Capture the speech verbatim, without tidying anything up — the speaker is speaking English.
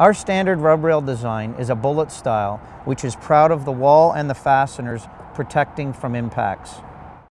Our standard rub rail design is a bullet style, which is proud of the wall and the fasteners protecting from impacts.